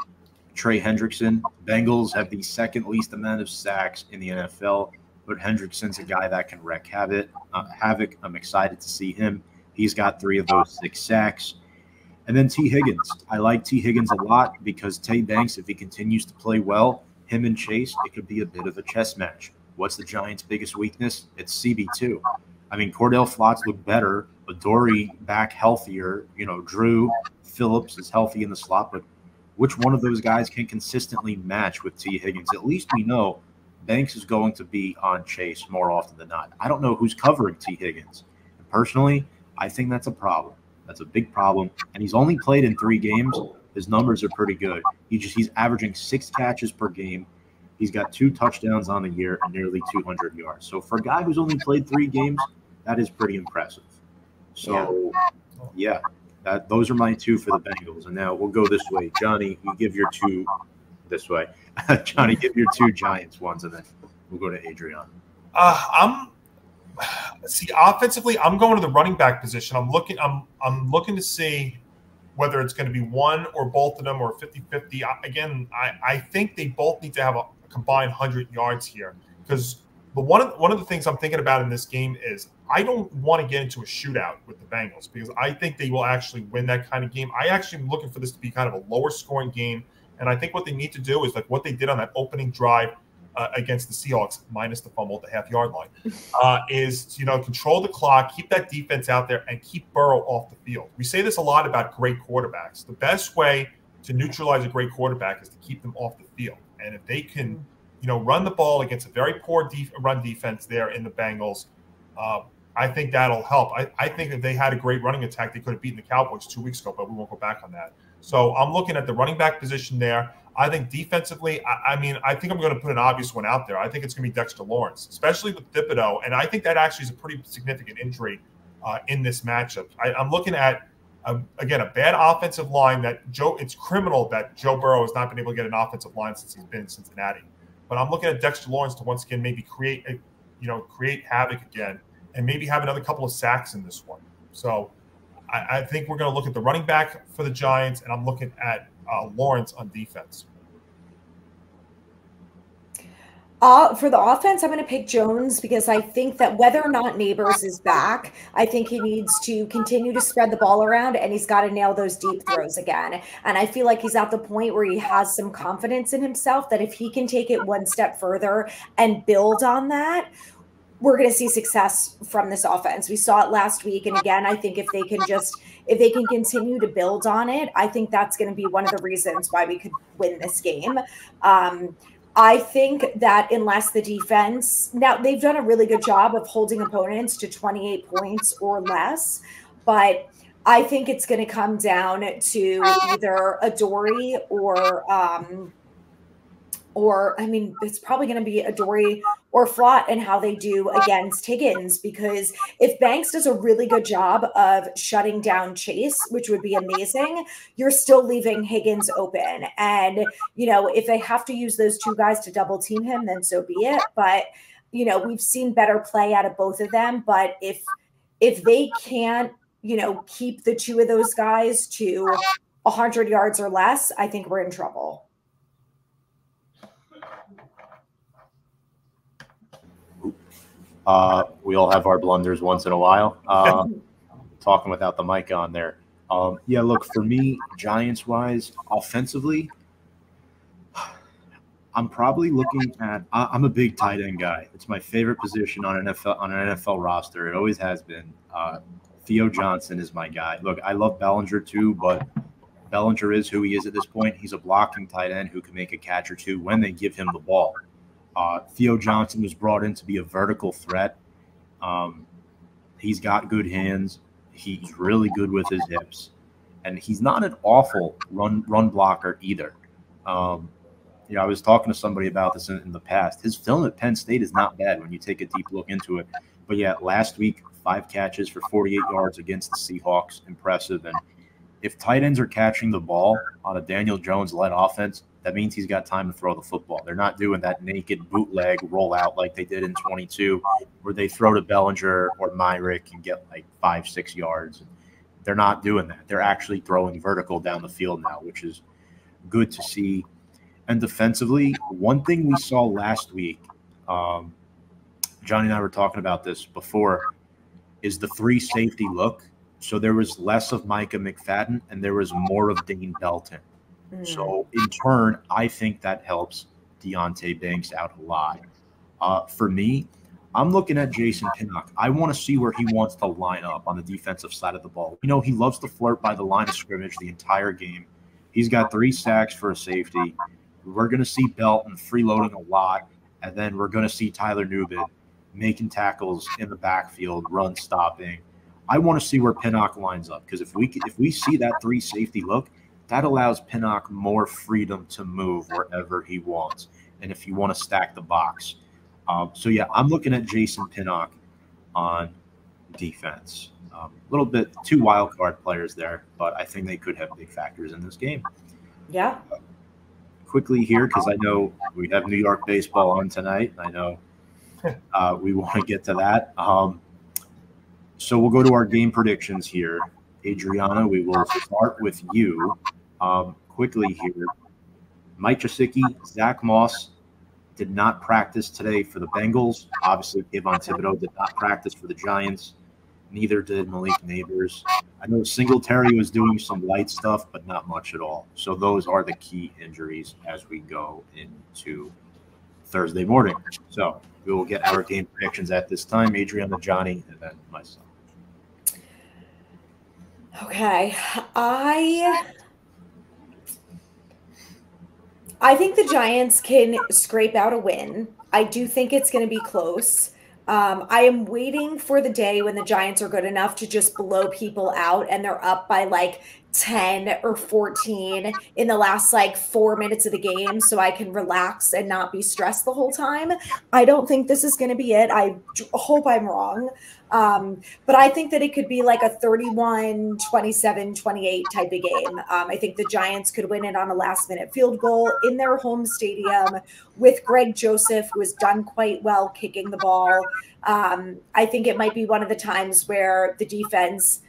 Trey Hendrickson. Bengals have the 2nd least amount of sacks in the NFL, but Hendrickson's a guy that can wreak havoc. I'm excited to see him. He's got 3 of those 6 sacks. And then Tee Higgins. I like Tee Higgins a lot because Tay Banks, if he continues to play well, him and Chase, it could be a bit of a chess match. What's the Giants' biggest weakness? It's CB2. I mean, Cordell Flotz looked better, but Dory back healthier. You know, Drew Phillips is healthy in the slot, but which one of those guys can consistently match with Tee Higgins? At least we know Banks is going to be on Chase more often than not. I don't know who's covering Tee Higgins. And personally, I think that's a problem. That's a big problem, and he's only played in 3 games. His numbers are pretty good. He's averaging 6 catches per game. He's got 2 touchdowns on the year and nearly 200 yards. So for a guy who's only played 3 games, that is pretty impressive. So, yeah, those are my 2 for the Bengals. And now we'll go this way. Johnny, you give your 2 this way. Johnny, give your 2 Giants ones, and then we'll go to Adriana. See, offensively, I'm going to the running back position. I'm looking to see whether it's going to be one or both of them or 50-50. Again, I think they both need to have a combined 100 yards here, because one of the things I'm thinking about in this game is I don't want to get into a shootout with the Bengals, because I think they will actually win that kind of game. I actually am looking for this to be kind of a lower scoring game, and I think what they need to do is like what they did on that opening drive against the Seahawks, minus the fumble at the half-yard line, is, you know, control the clock, keep that defense out there, and keep Burrow off the field. We say this a lot about great quarterbacks. The best way to neutralize a great quarterback is to keep them off the field. And if they can, you know, run the ball against a very poor run defense there in the Bengals, I think that'll help. I think if they had a great running attack, they could have beaten the Cowboys 2 weeks ago, but we won't go back on that. So I'm looking at the running back position there. I think defensively, I think I'm going to put an obvious one out there. I think it's going to be Dexter Lawrence, especially with Thibodeaux. And I think that actually is a pretty significant injury in this matchup. I'm looking at, again, a bad offensive line that it's criminal that Joe Burrow has not been able to get an offensive line since he's been in Cincinnati. But I'm looking at Dexter Lawrence to once again maybe create havoc again. and maybe have another couple of sacks in this one. So I think we're going to look at the running back for the Giants, and I'm looking at Lawrence on defense. For the offense, I'm going to pick Jones because I think that whether or not Nabers is back, I think he needs to continue to spread the ball around, and he's got to nail those deep throws again. And I feel like he's at the point where he has some confidence in himself that if he can take it one step further and build on that, we're going to see success from this offense. We saw it last week. And again, I think if they can continue to build on it, I think that's going to be one of the reasons why we could win this game. I think that unless the defense, now they've done a really good job of holding opponents to 28 points or less, but I think it's going to come down to either Ojulari or I mean, it's probably going to be Ojulari or Flott and how they do against Higgins, because if Banks does a really good job of shutting down Chase, which would be amazing, you're still leaving Higgins open. And, you know, if they have to use those two guys to double team him, then so be it. But, you know, we've seen better play out of both of them. But if they can't, you know, keep the two of those guys to 100 yards or less, I think we're in trouble. We all have our blunders once in a while. Talking without the mic on there. Yeah, look, for me, Giants-wise, offensively, I'm probably looking at – I'm a big tight end guy. It's my favorite position on an NFL roster. It always has been. Theo Johnson is my guy. Look, I love Bellinger too, but Bellinger is who he is at this point. He's a blocking tight end who can make a catch or two when they give him the ball. Theo Johnson was brought in to be a vertical threat. He's got good hands. He's really good with his hips. And he's not an awful run blocker either. You know, I was talking to somebody about this in the past. His film at Penn State is not bad when you take a deep look into it. But, yeah, last week, 5 catches for 48 yards against the Seahawks. Impressive. And if tight ends are catching the ball on a Daniel Jones-led offense, that means he's got time to throw the football. They're not doing that naked bootleg rollout like they did in 22 where they throw to Bellinger or Myrick and get like 5-6 yards. They're not doing that. They're actually throwing vertical down the field now, which is good to see. And defensively, one thing we saw last week, Johnny and I were talking about this before, is the three safety look. So there was less of Micah McFadden and there was more of Dane Belton. So, in turn, I think that helps Deonte Banks out a lot. For me, I'm looking at Jason Pinnock. I want to see where he wants to line up on the defensive side of the ball. You know, he loves to flirt by the line of scrimmage the entire game. He's got 3 sacks for a safety. We're going to see Belton freeloading a lot, and then we're going to see Tyler Nubin making tackles in the backfield, run stopping. I want to see where Pinnock lines up, because if we see that three safety look, that allows Pinnock more freedom to move wherever he wants, and if you want to stack the box. So, yeah, I'm looking at Jason Pinnock on defense. A little bit two wild card players there, but I think they could have big factors in this game. Yeah. Quickly here, because I know we have New York baseball on tonight. I know we want to get to that. So we'll go to our game predictions here. Adriana, we will start with you quickly here. Mike Gesicki, Zach Moss did not practice today for the Bengals. Obviously, Kayvon Thibodeaux did not practice for the Giants. Neither did Malik Nabers. I know Singletary was doing some light stuff, but not much at all. So those are the key injuries as we go into Thursday morning. So we will get our game predictions at this time. Adriana, Johnny, and then myself. Okay, I think the Giants can scrape out a win. I do think it's going to be close. I am waiting for the day when the Giants are good enough to just blow people out and they're up by like 10 or 14 in the last like 4 minutes of the game so I can relax and not be stressed the whole time. I don't think this is going to be it. I hope I'm wrong. But I think that it could be like a 31, 27, 28 type of game. I think the Giants could win it on a last minute field goal in their home stadium with Greg Joseph, who has done quite well kicking the ball. I think it might be one of the times where the defense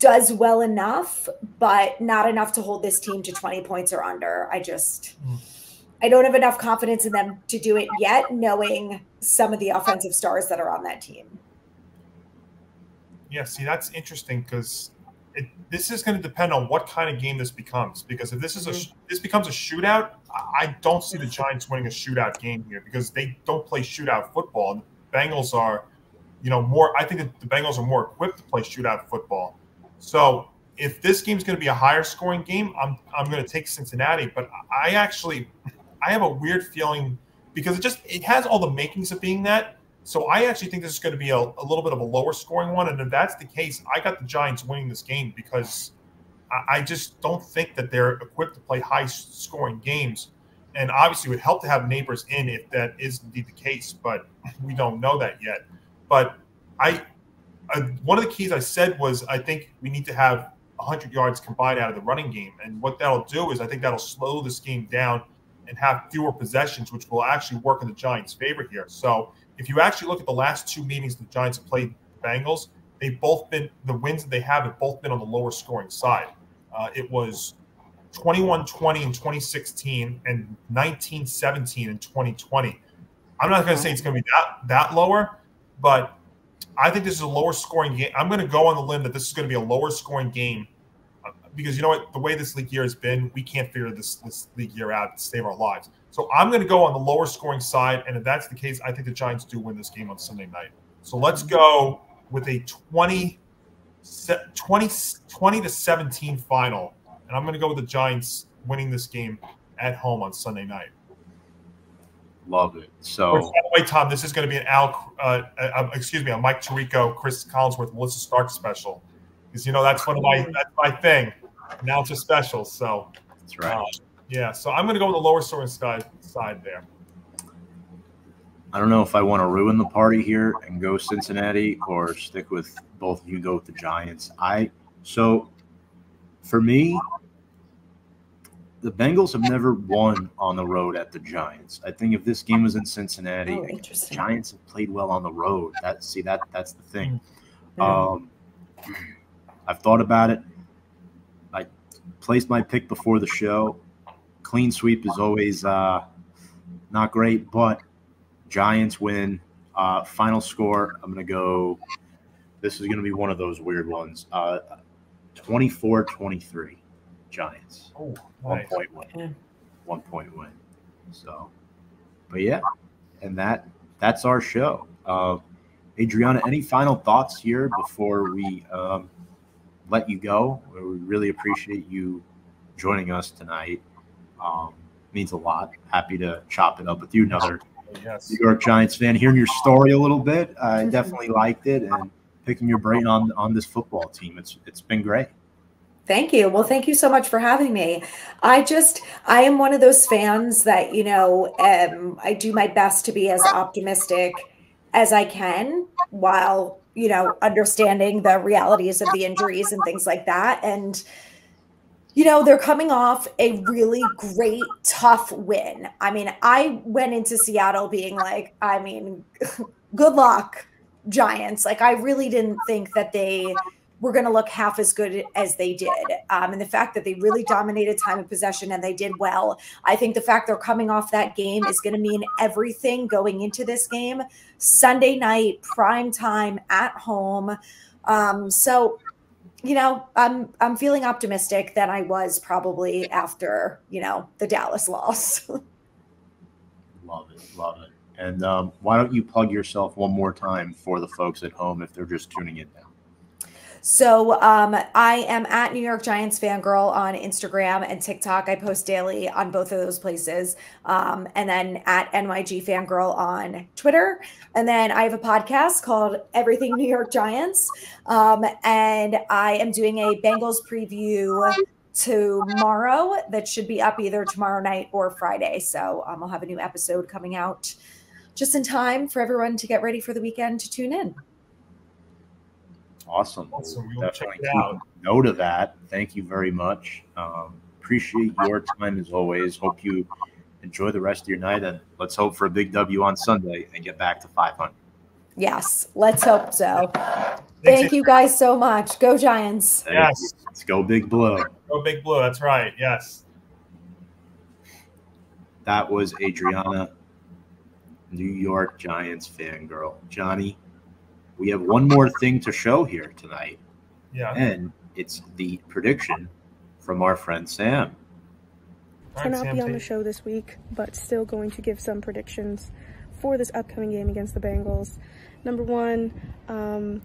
does well enough, but not enough to hold this team to 20 points or under. I don't have enough confidence in them to do it yet, knowing some of the offensive stars that are on that team. Yeah, see, that's interesting because this is going to depend on what kind of game this becomes. Because if this is this becomes a shootout, I don't see the Giants winning a shootout game here because they don't play shootout football. And the Bengals are, you know, more. I think that the Bengals are more equipped to play shootout football. So if this game's going to be a higher scoring game, I'm going to take Cincinnati. But I have a weird feeling because it has all the makings of being that. So I actually think this is going to be a little bit of a lower scoring one. And if that's the case, I got the Giants winning this game because I just don't think that they're equipped to play high scoring games. And obviously it would help to have Nabers in if that is indeed the case, but we don't know that yet. But one of the keys I said was I think we need to have 100 yards combined out of the running game. And what that'll do is I think that'll slow this game down and have fewer possessions, which will actually work in the Giants' favor here. So if you actually look at the last two meetings the Giants have played the Bengals, the wins that they have both been on the lower scoring side. It was 21-20 in 2016 and 19-17 in 2020. I'm not going to say it's going to be that lower, but I think this is a lower scoring game. I'm going to go on the limb that this is going to be a lower scoring game because you know what? The way this league year has been, we can't figure this league year out to save our lives. So I'm going to go on the lower scoring side, and if that's the case, I think the Giants do win this game on Sunday night. So let's go with a 20-17 final, and I'm going to go with the Giants winning this game at home on Sunday night. Love it. So, which, by the way, Tom, this is going to be an a Mike Tirico, Chris Collinsworth, Melissa Stark special, because you know that's that's my thing. Now it's a special, so that's right. Yeah, so I'm going to go with the lower scoring side there. I don't know if I want to ruin the party here and go Cincinnati or stick with both of you, go with the Giants. So for me, the Bengals have never won on the road at the Giants. I think if this game was in Cincinnati, the Giants have played well on the road. That's the thing. I've thought about it. I placed my pick before the show. Clean sweep is always not great, but Giants win. Final score, I'm going to go – this is going to be one of those weird ones. 24-23, Giants. Oh, nice. 1 point win. Yeah. 1 point win. So, but, yeah, and that's our show. Adriana, any final thoughts here before we let you go? We really appreciate you joining us tonight. Means a lot. Happy to chop it up with you, another New York Giants fan. Hearing your story a little bit, I definitely liked it, and picking your brain on this football team. It's been great. Thank you. Well, thank you so much for having me. I am one of those fans that, you know, I do my best to be as optimistic as I can while, you know, understanding the realities of the injuries and things like that. And you know, they're coming off a really great, tough win. I mean, I went into Seattle being like, I mean, good luck, Giants. Like, I really didn't think that they were going to look half as good as they did. And the fact that they really dominated time of possession and they did well, I think the fact they're coming off that game is going to mean everything going into this game. Sunday night, prime time, at home. So you know, I'm feeling optimistic than I was probably after, you know, the Dallas loss. Love it. Love it. And why don't you plug yourself one more time for the folks at home if they're just tuning in now? So I am at New York Giants Fangirl on Instagram and TikTok. I post daily on both of those places. And then at NYG Fangirl on Twitter. And then I have a podcast called Everything New York Giants. And I am doing a Bengals preview tomorrow that should be up either tomorrow night or Friday. So I'll have a new episode coming out just in time for everyone to get ready for the weekend to tune in. Awesome. We'll definitely keep note of that. Thank you very much. Appreciate your time as always. Hope you enjoy the rest of your night, and let's hope for a big W on Sunday and get back to 500. Yes, let's hope so. Thank you guys so much. Go Giants. Yes. Let's go Big Blue. Go Big Blue. That's right. Yes. That was Adriana, New York Giants Fangirl. Johnny, we have one more thing to show here tonight. Yeah. And it's the prediction from our friend Sam. Cannot be on the show this week, but still going to give some predictions for this upcoming game against the Bengals. Number one,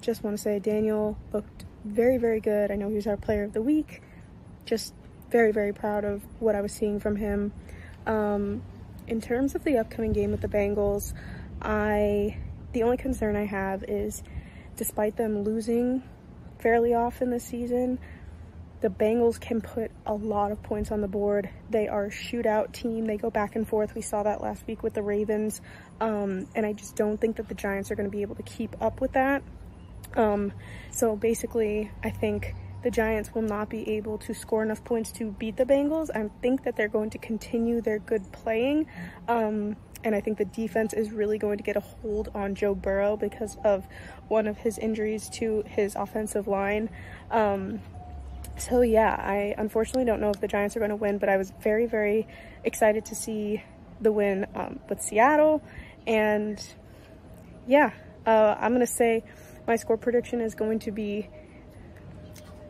just want to say Daniel looked very, very good. I know he was our player of the week. Just very, very proud of what I was seeing from him. In terms of the upcoming game with the Bengals, the only concern I have is, despite them losing fairly often this season, the Bengals can put a lot of points on the board. They are a shootout team. They go back and forth. We saw that last week with the Ravens. And I just don't think that the Giants are going to be able to keep up with that. So basically, I think the Giants will not be able to score enough points to beat the Bengals. I think that they're going to continue their good playing. And I think the defense is really going to get a hold on Joe Burrow because of one of his injuries to his offensive line. So yeah, I unfortunately don't know if the Giants are going to win, but I was very, very excited to see the win with Seattle. And yeah, I'm going to say my score prediction is going to be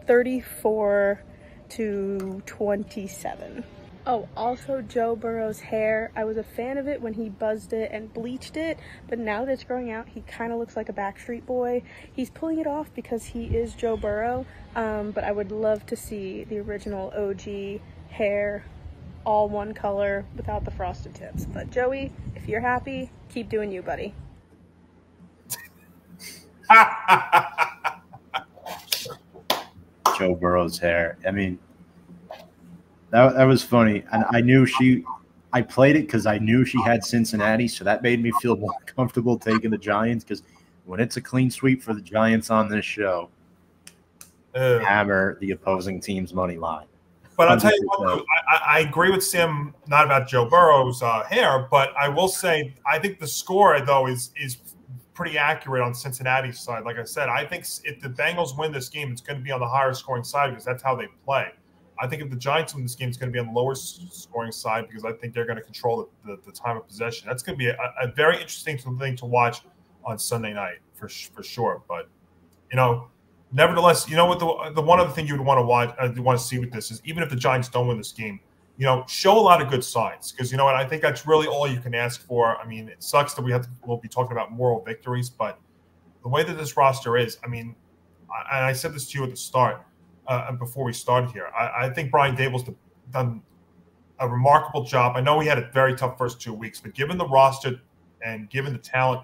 34-27. Oh, also Joe Burrow's hair. I was a fan of it when he buzzed it and bleached it, but now that it's growing out, he kind of looks like a Backstreet Boy. He's pulling it off because he is Joe Burrow, but I would love to see the original OG hair, all one color, without the frosted tips. But Joey, if you're happy, keep doing you, buddy. Joe Burrow's hair. I mean, that was funny. And I played it because I knew she had Cincinnati, so that made me feel more comfortable taking the Giants, because when it's a clean sweep for the Giants on this show, hammer the opposing team's money line. But I'll tell you what, I agree with Sam, not about Joe Burrow's hair, but I will say I think the score, though, is pretty accurate on Cincinnati's side. Like I said, I think if the Bengals win this game, it's going to be on the higher scoring side because that's how they play. I think if the Giants win this game, it's going to be on the lower scoring side because I think they're going to control the time of possession. That's going to be a very interesting thing to watch on Sunday night for sure. But, you know, nevertheless, you know what the one other thing you would want to watch, want to see with this is even if the Giants don't win this game, you know, show a lot of good signs because, you know, and I think that's really all you can ask for. I mean, it sucks that we'll be talking about moral victories, but the way that this roster is, I mean, and I said this to you at the start. Before we started here, I think Brian Daboll's done a remarkable job. I know he had a very tough first 2 weeks, but given the roster and given the talent,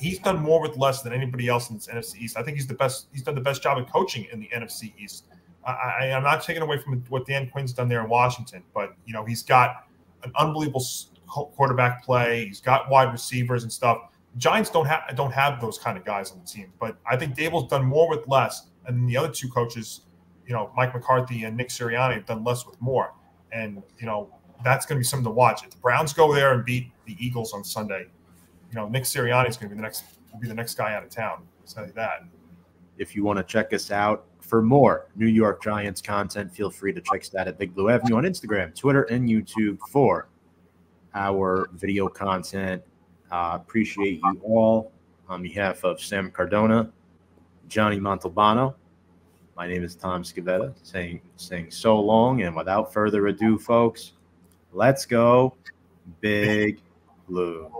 he's done more with less than anybody else in this NFC East. I think he's the best. He's done the best job of coaching in the NFC East. I'm not taking away from what Dan Quinn's done there in Washington, but you know he's got an unbelievable quarterback play. He's got wide receivers and stuff. Giants don't have those kind of guys on the team, but I think Daboll's done more with less, and the other two coaches, you know, Mike McCarthy and Nick Sirianni, have done less with more. And, you know, that's going to be something to watch. If the Browns go there and beat the Eagles on Sunday, you know, Nick Sirianni is going to be the next guy out of town. I'll tell you that. If you want to check us out for more New York Giants content, feel free to check us out at Big Blue Avenue on Instagram, Twitter, and YouTube for our video content. Appreciate you all. On behalf of Sam Cardona, Johnny Montalbano, my name is Tom Scavetta, saying so long. And without further ado, folks, let's go Big Blue.